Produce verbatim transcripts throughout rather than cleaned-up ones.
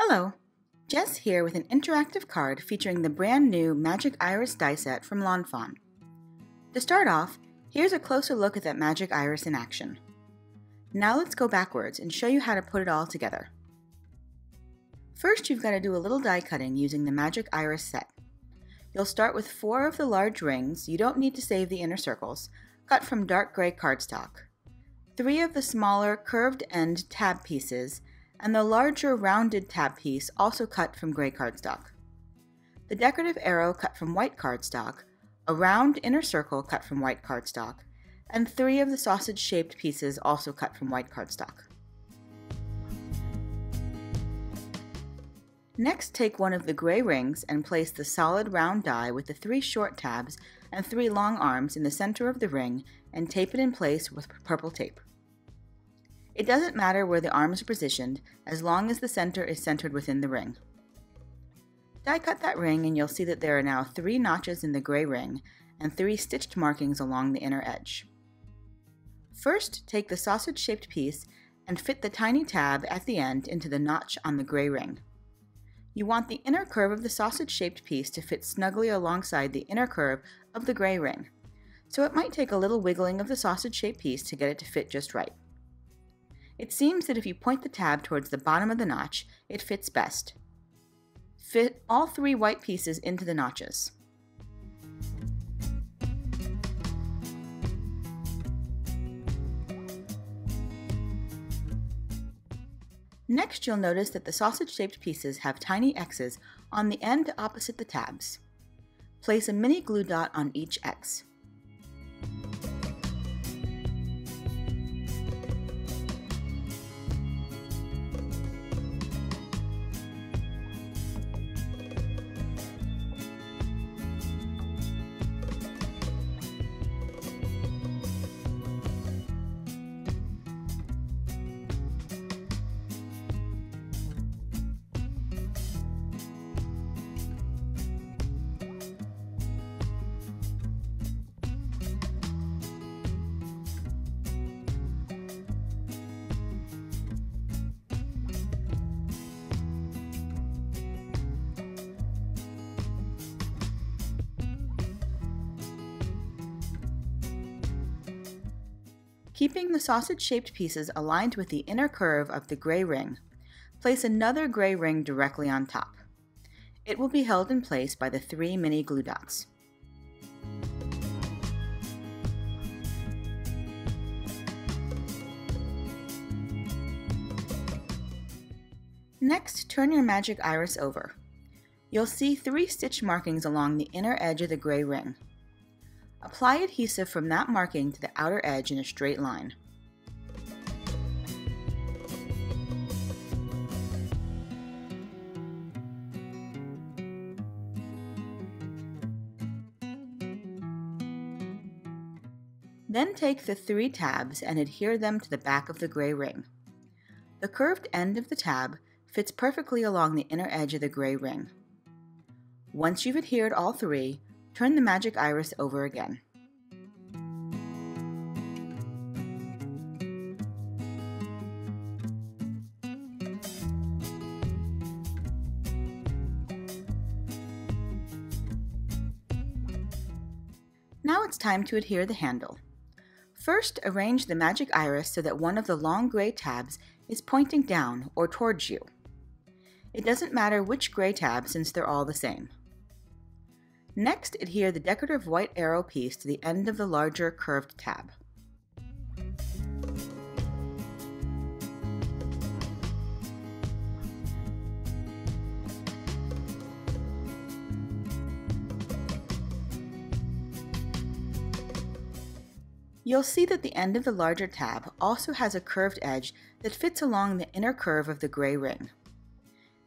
Hello, Jess here with an interactive card featuring the brand new Magic Iris die set from Lawn Fawn. To start off, here's a closer look at that Magic Iris in action. Now let's go backwards and show you how to put it all together. First, you've got to do a little die cutting using the Magic Iris set. You'll start with four of the large rings, you don't need to save the inner circles, cut from dark gray cardstock, three of the smaller curved end tab pieces, and the larger rounded tab piece also cut from gray cardstock. The decorative arrow cut from white cardstock, a round inner circle cut from white cardstock, and three of the sausage-shaped pieces also cut from white cardstock. Next, take one of the gray rings and place the solid round die with the three short tabs and three long arms in the center of the ring and tape it in place with purple tape. It doesn't matter where the arms are positioned as long as the center is centered within the ring. Die cut that ring and you'll see that there are now three notches in the gray ring and three stitched markings along the inner edge. First, take the sausage-shaped piece and fit the tiny tab at the end into the notch on the gray ring. You want the inner curve of the sausage-shaped piece to fit snugly alongside the inner curve of the gray ring, so it might take a little wiggling of the sausage-shaped piece to get it to fit just right. It seems that if you point the tab towards the bottom of the notch, it fits best. Fit all three white pieces into the notches. Next, you'll notice that the sausage-shaped pieces have tiny X's on the end opposite the tabs. Place a mini glue dot on each X. Keeping the sausage-shaped pieces aligned with the inner curve of the gray ring, place another gray ring directly on top. It will be held in place by the three mini glue dots. Next, turn your Magic Iris over. You'll see three stitch markings along the inner edge of the gray ring. Apply adhesive from that marking to the outer edge in a straight line. Then take the three tabs and adhere them to the back of the gray ring. The curved end of the tab fits perfectly along the inner edge of the gray ring. Once you've adhered all three, turn the Magic Iris over again. Now it's time to adhere the handle. First, arrange the Magic Iris so that one of the long gray tabs is pointing down or towards you. It doesn't matter which gray tab since they're all the same. Next, adhere the decorative white arrow piece to the end of the larger curved tab. You'll see that the end of the larger tab also has a curved edge that fits along the inner curve of the gray ring.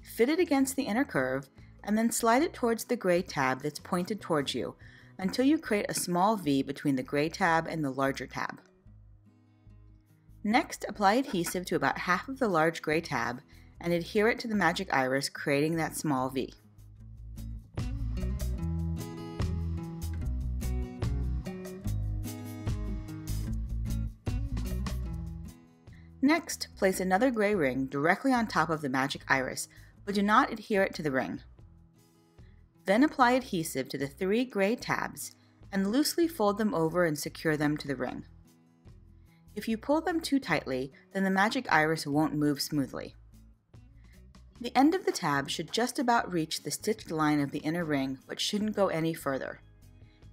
Fit it against the inner curve and then slide it towards the gray tab that's pointed towards you until you create a small V between the gray tab and the larger tab. Next, apply adhesive to about half of the large gray tab and adhere it to the Magic Iris, creating that small V. Next, place another gray ring directly on top of the Magic Iris, but do not adhere it to the ring. Then apply adhesive to the three gray tabs and loosely fold them over and secure them to the ring. If you pull them too tightly, then the Magic Iris won't move smoothly. The end of the tab should just about reach the stitched line of the inner ring, but shouldn't go any further.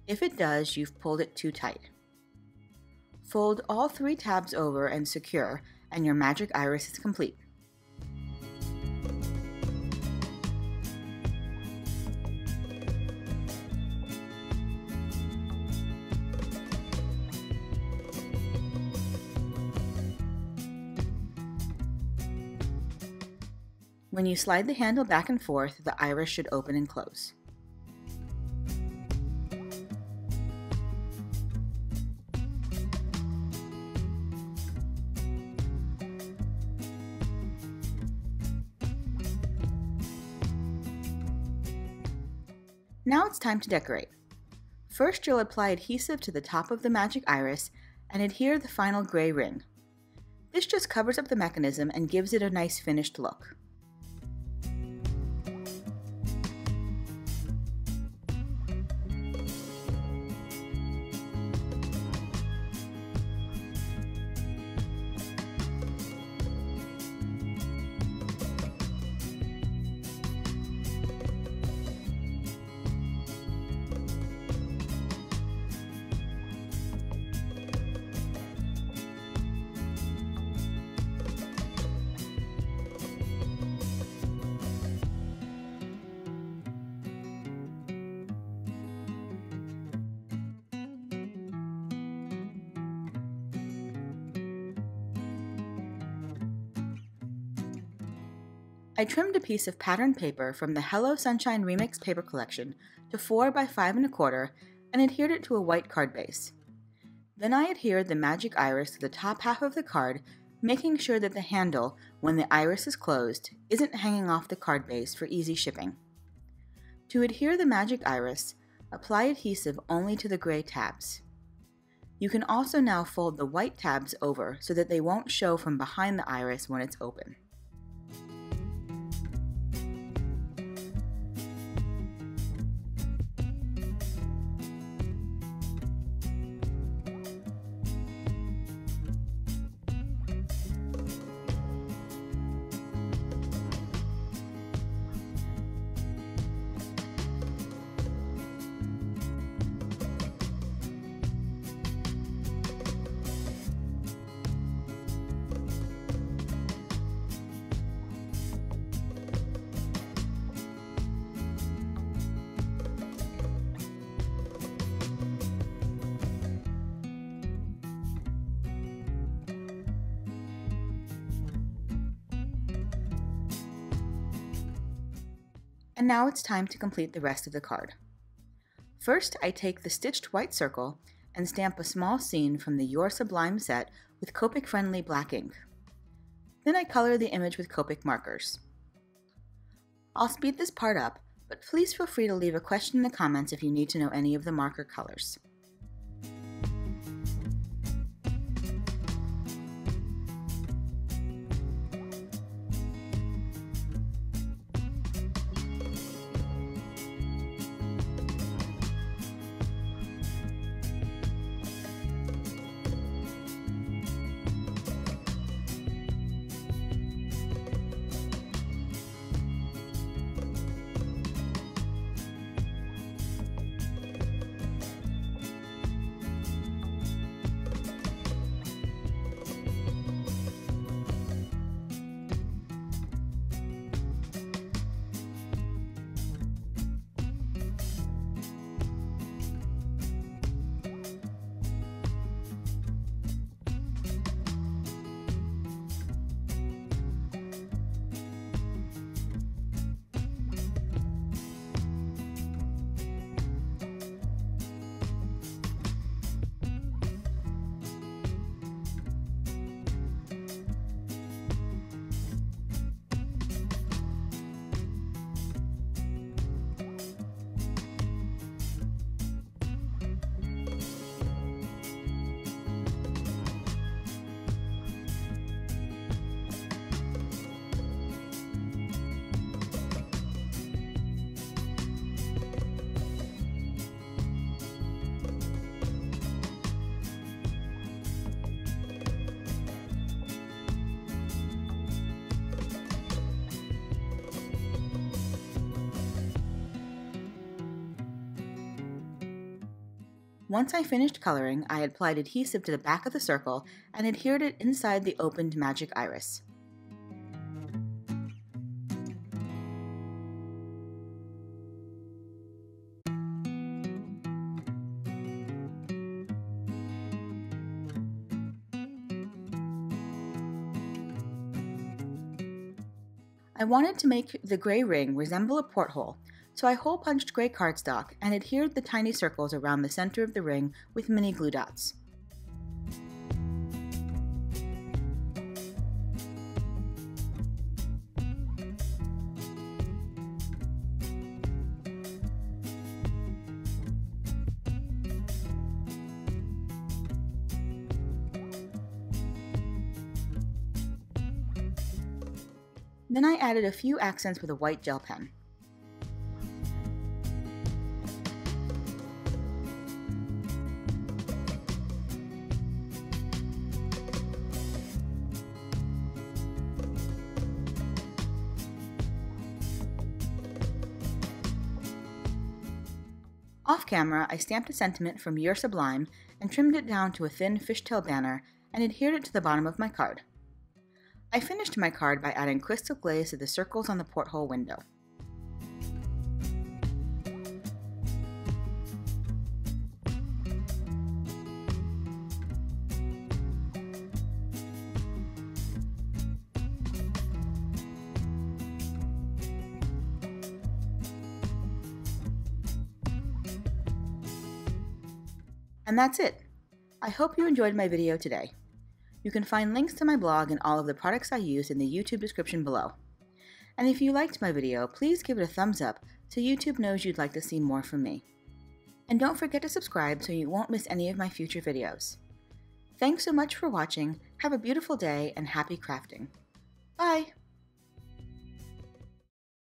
If it does, you've pulled it too tight. Fold all three tabs over and secure, and your Magic Iris is complete. When you slide the handle back and forth, the iris should open and close. Now it's time to decorate. First, you'll apply adhesive to the top of the Magic Iris and adhere the final gray ring. This just covers up the mechanism and gives it a nice finished look. I trimmed a piece of patterned paper from the Hello Sunshine Remix paper collection to four by five and a quarter and adhered it to a white card base. Then I adhered the Magic Iris to the top half of the card, making sure that the handle, when the iris is closed, isn't hanging off the card base for easy shipping. To adhere the Magic Iris, apply adhesive only to the gray tabs. You can also now fold the white tabs over so that they won't show from behind the iris when it's open. And now it's time to complete the rest of the card. First, I take the stitched white circle and stamp a small scene from the You Are Sublime set with Copic-friendly black ink. Then I color the image with Copic markers. I'll speed this part up, but please feel free to leave a question in the comments if you need to know any of the marker colors. Once I finished coloring, I applied adhesive to the back of the circle and adhered it inside the opened Magic Iris. I wanted to make the gray ring resemble a porthole, so I hole-punched gray cardstock and adhered the tiny circles around the center of the ring with mini glue dots. Then I added a few accents with a white gel pen. Off camera, I stamped a sentiment from You Are Sublime and trimmed it down to a thin fishtail banner and adhered it to the bottom of my card. I finished my card by adding Crystal Glaze to the circles on the porthole window. And that's it! I hope you enjoyed my video today. You can find links to my blog and all of the products I used in the YouTube description below. And if you liked my video, please give it a thumbs up so YouTube knows you'd like to see more from me. And don't forget to subscribe so you won't miss any of my future videos. Thanks so much for watching, have a beautiful day, and happy crafting. Bye!